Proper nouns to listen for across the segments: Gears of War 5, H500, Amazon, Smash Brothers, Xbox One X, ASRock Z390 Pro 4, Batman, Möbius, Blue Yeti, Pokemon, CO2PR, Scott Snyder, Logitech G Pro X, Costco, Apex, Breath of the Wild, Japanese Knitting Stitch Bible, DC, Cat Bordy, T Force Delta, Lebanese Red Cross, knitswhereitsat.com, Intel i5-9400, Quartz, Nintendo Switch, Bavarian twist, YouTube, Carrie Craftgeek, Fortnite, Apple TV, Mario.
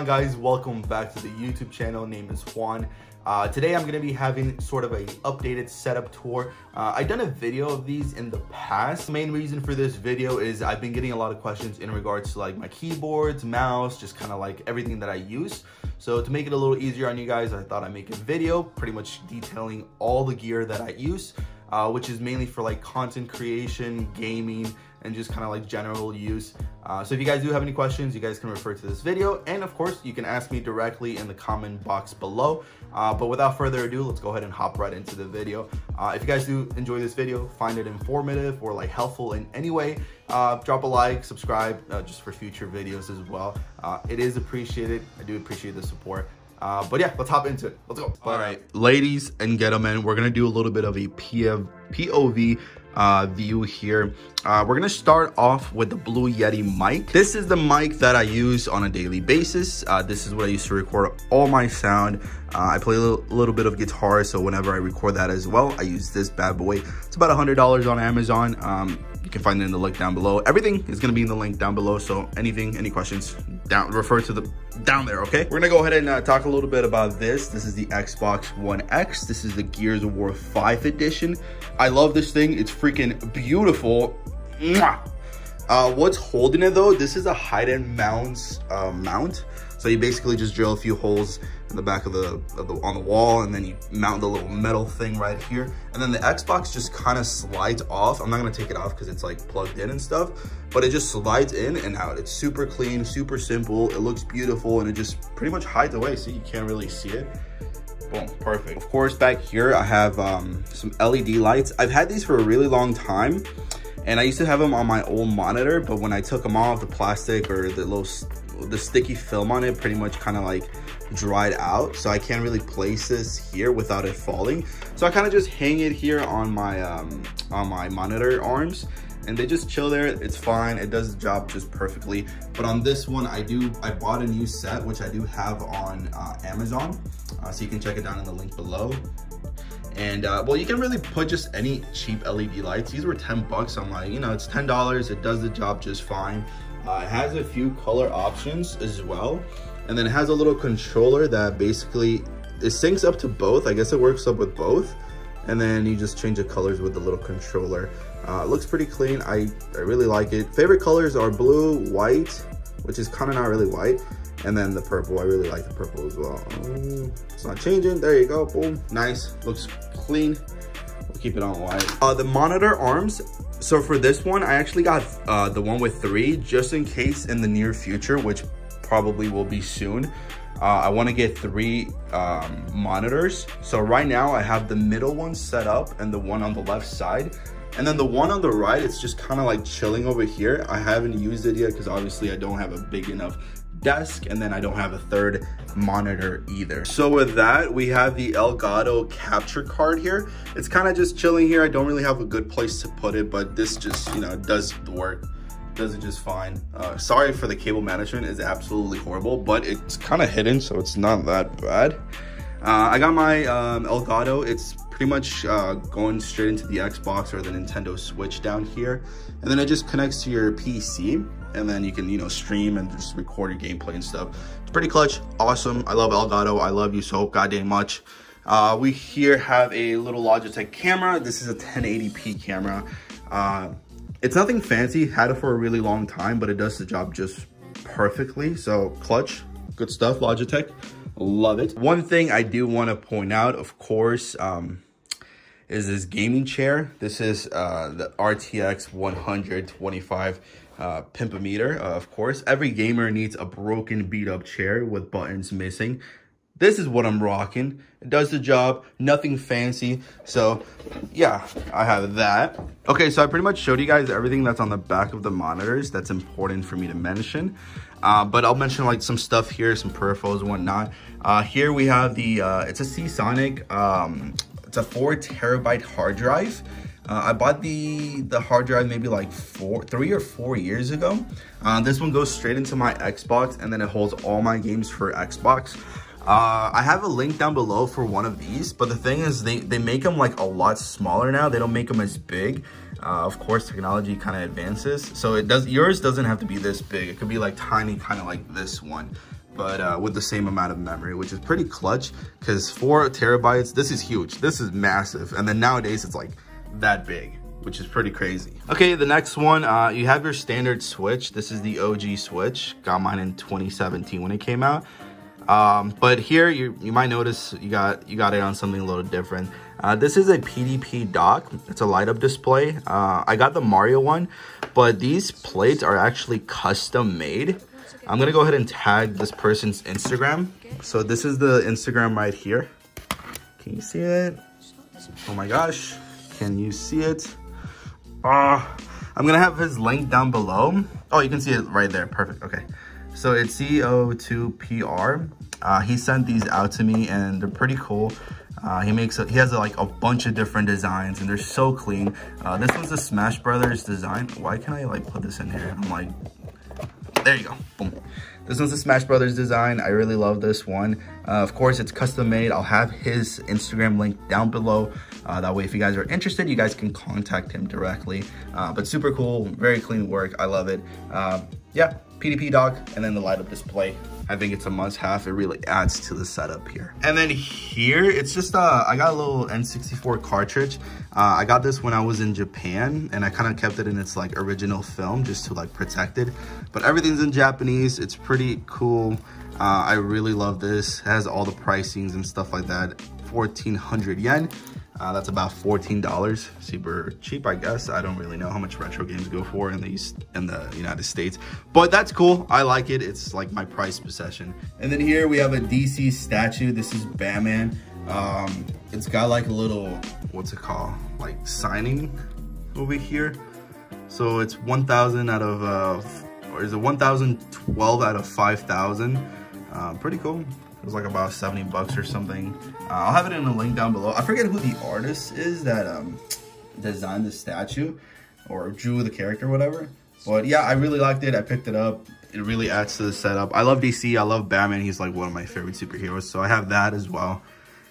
on, guys? Welcome back to the YouTube channel. Name is Juan. Today I'm gonna be having sort of an updated setup tour. I've done a video of these in the past. The main reason for this video is I've been getting a lot of questions in regards to like my keyboards, mouse, just kind of like everything that I use. So to make it a little easier on you guys, I thought I'd make a video pretty much detailing all the gear that I use, which is mainly for like content creation, gaming, and just kind of like general use. So if you guys do have any questions, you guys can refer to this video, and of course you can ask me directly in the comment box below. But without further ado, let's go ahead and hop right into the video. If you guys do enjoy this video, find it informative or like helpful in any way, drop a like, subscribe, just for future videos as well. It is appreciated. I do appreciate the support. But yeah, let's hop into it. Let's go. All right, ladies and gentlemen, we're gonna do a little bit of a POV view here. We're gonna start off with the Blue Yeti mic. This is the mic that I use on a daily basis. This is what I use to record all my sound. I play a little bit of guitar, so whenever I record that as well, I use this bad boy. It's about $100 on Amazon. You can find it in the link down below. Everything is gonna be in the link down below, so any questions, refer to the down there, okay? We're gonna go ahead and talk a little bit about this. This is the Xbox One X. This is the Gears of War 5 edition. I love this thing. It's freaking beautiful. What's holding it though? This is a Hide-It mount. So you basically just drill a few holes in the back of the on the wall, and then you mount the little metal thing right here. And then the Xbox just kind of slides off. I'm not gonna take it off because it's like plugged in and stuff, but it just slides in and out. It's super clean, super simple. It looks beautiful, and it just pretty much hides away. See, you can't really see it. Boom, perfect. Of course, back here I have some LED lights. I've had these for a really long time, and I used to have them on my old monitor, but when I took them off, the plastic or the sticky film on it pretty much kind of like dried out, so I can't really place this here without it falling. So I kind of just hang it here on my monitor arms, and they just chill there. It's fine. It does the job just perfectly. But on this one, I bought a new set, which I do have on Amazon, so you can check it down in the link below. And well, you can really put just any cheap LED lights. These were 10 bucks. I'm like, you know, it's $10. It does the job just fine. It has a few color options as well, and then it has a little controller that basically it syncs up to both. I guess it works up with both, and then you just change the colors with the little controller. It looks pretty clean. I really like it. Favorite colors are blue, white, which is kind of not really white, and then the purple. I really like the purple as well. It's not changing. There you go. Boom. Nice. Looks clean. We'll keep it on white. The monitor arms. So for this one, I actually got the one with 3, just in case in the near future, which probably will be soon. I want to get 3 monitors. So right now I have the middle one set up and the one on the left side. And then the one on the right, it's just kind of like chilling over here. I haven't used it yet because obviously I don't have a big enough desk, and then I don't have a third monitor either. So with that, we have the Elgato capture card here. It's kind of just chilling here. I don't really have a good place to put it, but this just, you know, does the work. Does it just fine. Sorry for the cable management. It's absolutely horrible, but it's kind of hidden, so it's not that bad. I got my Elgato. It's pretty much going straight into the Xbox or the Nintendo Switch down here, and then it just connects to your PC, and then you can, you know, stream and just record your gameplay and stuff. It's pretty clutch, awesome. I love Elgato. I love you so goddamn much. We here have a little Logitech camera. This is a 1080p camera. It's nothing fancy. Had it for a really long time, but it does the job just perfectly. So clutch, good stuff, Logitech. Love it. One thing I do want to point out, of course, is this gaming chair. This is the RTX 125. Pimpameter. Of course, every gamer needs a broken, beat up chair with buttons missing. This is what I'm rocking. It does the job, nothing fancy. So yeah, I have that. Okay, so I pretty much showed you guys everything that's on the back of the monitors that's important for me to mention. But I'll mention like some stuff here, some peripherals and whatnot. Here we have the it's a Seasonic, it's a 4 terabyte hard drive. I bought the hard drive maybe like 3 or 4 years ago. This one goes straight into my Xbox, and then it holds all my games for Xbox. I have a link down below for one of these, but the thing is they make them like a lot smaller now. They don't make them as big. Of course, technology kind of advances. So yours doesn't have to be this big. It could be like tiny, kind of like this one. but with the same amount of memory, which is pretty clutch, because 4 terabytes, this is huge, this is massive. And then nowadays it's like that big, which is pretty crazy. Okay, the next one, you have your standard Switch. This is the OG Switch. Got mine in 2017 when it came out. But here you might notice you got it on something a little different. This is a PDP dock. It's a light up display. I got the Mario one, but these plates are actually custom made. I'm gonna go ahead and tag this person's Instagram. So this is the Instagram right here. Can you see it? Oh my gosh, can you see it? I'm gonna have his link down below. Oh, you can see it right there, perfect, okay. So it's CO2PR. He sent these out to me and they're pretty cool. He has like a bunch of different designs and they're so clean. This one's a Smash Brothers design. Why can't I like put this in here? I'm like, there you go, boom. This one's a Smash Brothers design. I really love this one. Of course, it's custom made. I'll have his Instagram link down below. That way, if you guys are interested, you guys can contact him directly. But super cool, very clean work. I love it. Yeah, PDP dock, and then the light up display. I think it's a must have. It really adds to the setup here. And then here, it's just, I got a little N64 cartridge. I got this when I was in Japan and I kind of kept it in its like original film just to like protect it. But everything's in Japanese. It's pretty cool. I really love this. It has all the pricings and stuff like that. 1400 yen. That's about $14, super cheap, I guess. I don't really know how much retro games go for in the United States, but that's cool. I like it. It's like my price possession. And then here we have a DC statue. This is Batman. It's got like a little, what's it called? Like signing over here. So it's 1,000 out of, or is it 1,012 out of 5,000? Pretty cool. It was like about 70 bucks or something. I'll have it in the link down below. I forget who the artist is that designed the statue or drew the character or whatever. But yeah, I really liked it. I picked it up. It really adds to the setup. I love DC. I love Batman. He's like one of my favorite superheroes. So I have that as well.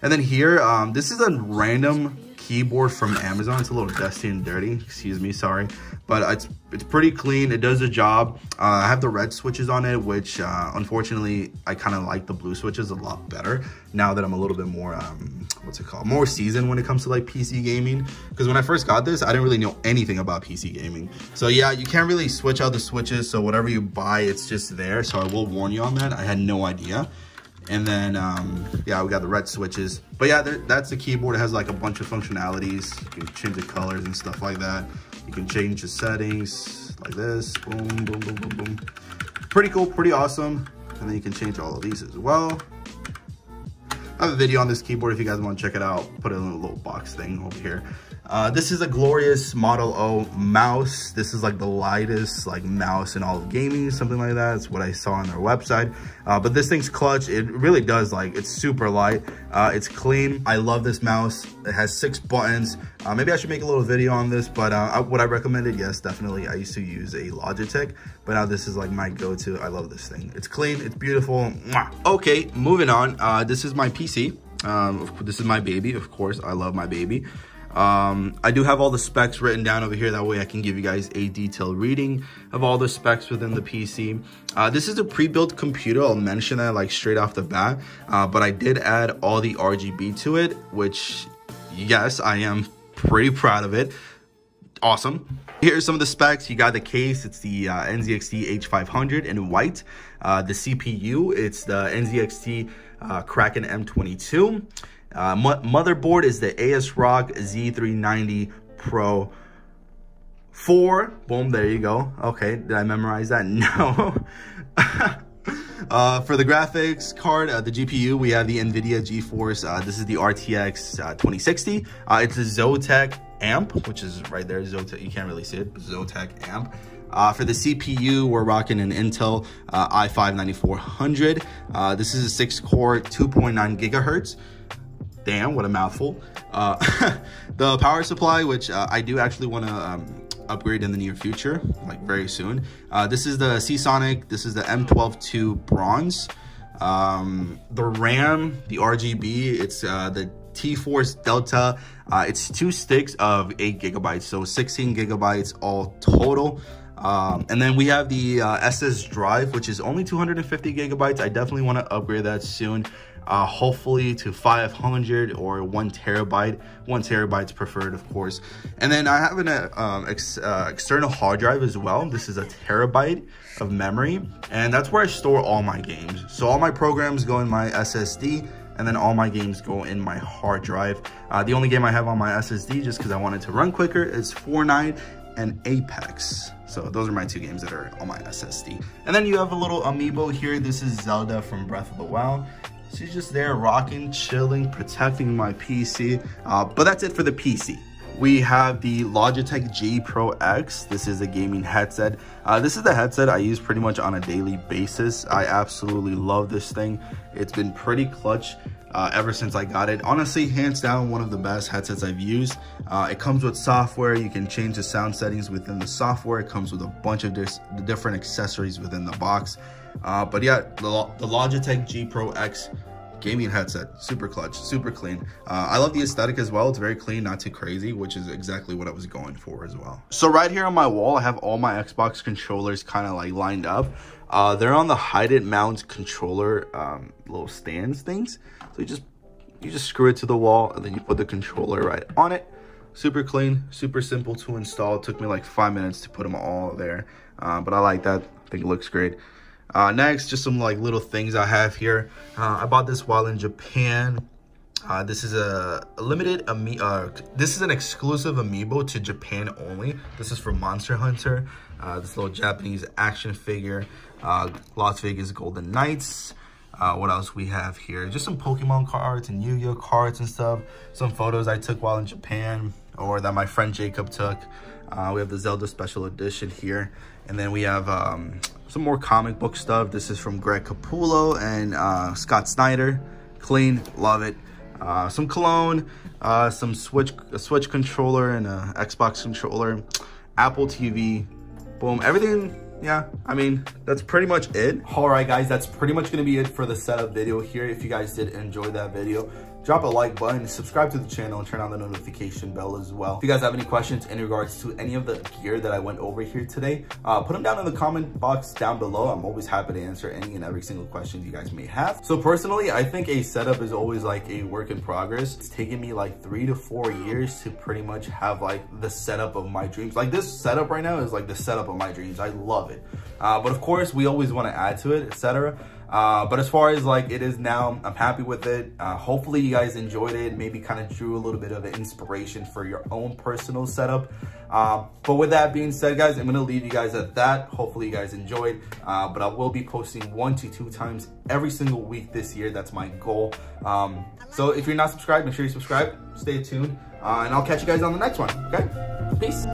And then here, this is a random keyboard from Amazon. It's a little dusty and dirty, excuse me, sorry, but it's pretty clean. It does the job. I have the red switches on it, which unfortunately I kind of like the blue switches a lot better now that I'm a little bit more more seasoned when it comes to like PC gaming, because when I first got this I didn't really know anything about PC gaming. So yeah, you can't really switch out the switches, so whatever you buy it's just there. So I will warn you on that, I had no idea. And then, yeah, we got the red switches. But yeah, that's the keyboard. It has like a bunch of functionalities. You can change the colors and stuff like that. You can change the settings like this. Boom, boom, boom, boom, boom. Pretty cool, pretty awesome. And then you can change all of these as well. I have a video on this keyboard if you guys want to check it out. Put it in a little box thing over here. This is a Glorious Model O mouse. This is like the lightest like mouse in all of gaming, something like that. That's what I saw on their website. But this thing's clutch. It really does, like, it's super light. It's clean. I love this mouse. It has 6 buttons. Maybe I should make a little video on this, but would I recommend it? Yes, definitely. I used to use a Logitech, but now this is like my go-to. I love this thing. It's clean. It's beautiful. Mwah. Okay, moving on. This is my PC. This is my baby. Of course, I love my baby. I do have all the specs written down over here. That way I can give you guys a detailed reading of all the specs within the PC. This is a pre-built computer. I'll mention that like straight off the bat. But I did add all the RGB to it, which, yes, I am pretty proud of it. Awesome. Here's some of the specs. You got the case. It's the NZXT H500 in white. The CPU, it's the NZXT Kraken M22. Motherboard is the ASRock Z390 Pro 4. Boom, there you go. Okay, did I memorize that? No. For the graphics card, the GPU, we have the NVIDIA GeForce. This is the RTX 2060. It's a Zotac Amp, which is right there. Zotac, you can't really see it. Zotac Amp. For the CPU, we're rocking an Intel i5-9400. This is a 6-core, 2.9 gigahertz. Damn, what a mouthful. The power supply, which I do actually want to upgrade in the near future, like very soon. This is the Seasonic, this is the M12 II Bronze. The RAM, the RGB, it's the T Force Delta. It's 2 sticks of 8 gigabytes, so 16 gigabytes all total. And then we have the SS drive, which is only 250 gigabytes. I definitely want to upgrade that soon, hopefully to 500 or 1 terabyte. 1 terabyte's preferred, of course. And then I have an external hard drive as well. This is 1 terabyte of memory, and that's where I store all my games. So all my programs go in my SSD, and then all my games go in my hard drive. The only game I have on my SSD, just because I want it to run quicker, is Fortnite and Apex. So those are my two games that are on my SSD. And then you have a little amiibo here. This is Zelda from Breath of the Wild. She's just there rocking, chilling, protecting my PC. But that's it for the PC. We have the Logitech G Pro X. This is a gaming headset. This is the headset I use pretty much on a daily basis. I absolutely love this thing. It's been pretty clutch ever since I got it. Honestly, hands down, one of the best headsets I've used. It comes with software. You can change the sound settings within the software. It comes with a bunch of different accessories within the box. But yeah, the Logitech G Pro X gaming headset, super clutch, super clean. I love the aesthetic as well. It's very clean, not too crazy, which is exactly what I was going for as well. So right here on my wall, I have all my Xbox controllers kind of like lined up. They're on the Hide It mount controller little stands things. So you just screw it to the wall, and then you put the controller right on it. Super clean, super simple to install. It took me like 5 minutes to put them all there, but I like that. I think it looks great. Next, just some like little things I have here. I bought this while in Japan. This is a limited this is an exclusive amiibo to Japan only. This is for Monster Hunter. This little Japanese action figure, Las Vegas Golden Knights. What else we have here? Just some Pokemon cards and Yu-Gi-Oh cards and stuff. Some photos I took while in Japan, or that my friend Jacob took. We have the Zelda special edition here, and then we have some more comic book stuff. This is from Greg Capullo and Scott Snyder. Clean, love it. Some cologne, some Switch controller and a Xbox controller, Apple TV, boom, everything. Yeah, I mean, that's pretty much it. All right, guys, that's pretty much gonna be it for the setup video here. If you guys did enjoy that video, drop a like button, subscribe to the channel, and turn on the notification bell as well. If you guys have any questions in regards to any of the gear that I went over here today, put them down in the comment box down below. I'm always happy to answer any and every single question you guys may have. So personally, I think a setup is always like a work in progress. It's taken me like 3 to 4 years to pretty much have like the setup of my dreams. Like this setup right now is like the setup of my dreams. I love it. But of course, we always want to add to it, etc. But as far as like it is now, I'm happy with it. Hopefully you guys enjoyed it, maybe kind of drew a little bit of an inspiration for your own personal setup. But with that being said, guys, I'm going to leave you guys at that. Hopefully you guys enjoyed, but I will be posting 1 to 2 times every single week this year. That's my goal. So if you're not subscribed, make sure you subscribe, stay tuned, and I'll catch you guys on the next one. Okay, peace.